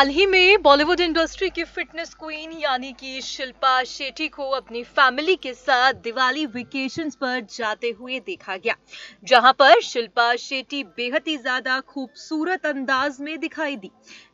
हाल ही में बॉलीवुड इंडस्ट्री की फिटनेस क्वीन यानी कि शिल्पा शेट्टी को अपनी फैमिली के साथ दिवाली वेकेशंस पर जाते हुए देखा गया, जहां पर शिल्पा शेट्टी बेहद ही ज्यादा खूबसूरत अंदाज में दिखाई दी।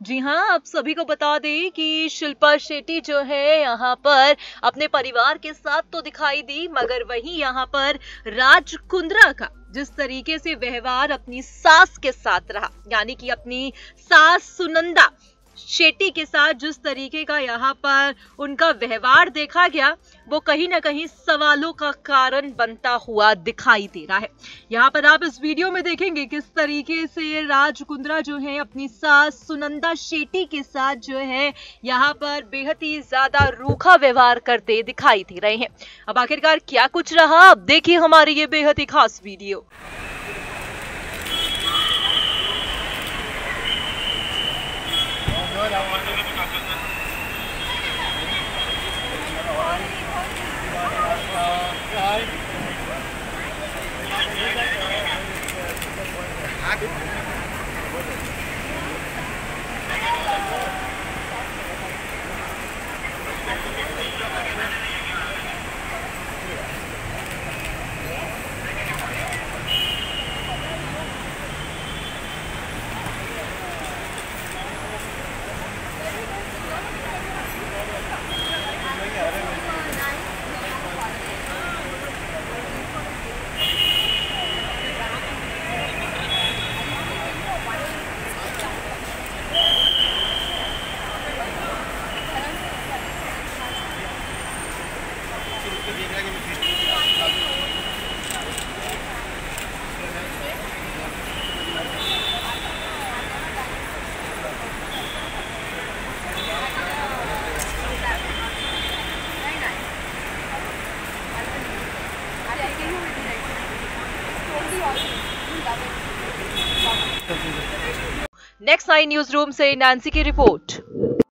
जी हां, आप सभी को बता दें कि शिल्पा शेट्टी जो है यहां पर अपने परिवार के साथ तो दिखाई दी, मगर वहीं यहां पर राजकुंद्रा का जिस तरीके से व्यवहार अपनी सास के साथ रहा, यानी कि अपनी सास सुनंदा शेट्टी के साथ जिस तरीके का यहाँ पर उनका व्यवहार देखा गया, वो कहीं ना कहीं सवालों का कारण बनता हुआ दिखाई दे रहा है। यहाँ पर आप इस वीडियो में देखेंगे किस तरीके से राजकुंद्रा जो है अपनी सास सुनंदा शेट्टी के साथ जो है यहाँ पर बेहद ही ज्यादा रूखा व्यवहार करते दिखाई दे रहे हैं। अब आखिरकार क्या कुछ रहा, अब देखिए हमारी ये बेहद ही खास वीडियो। नेक्स्ट 9 न्यूज़ रूम से नांसी की रिपोर्ट।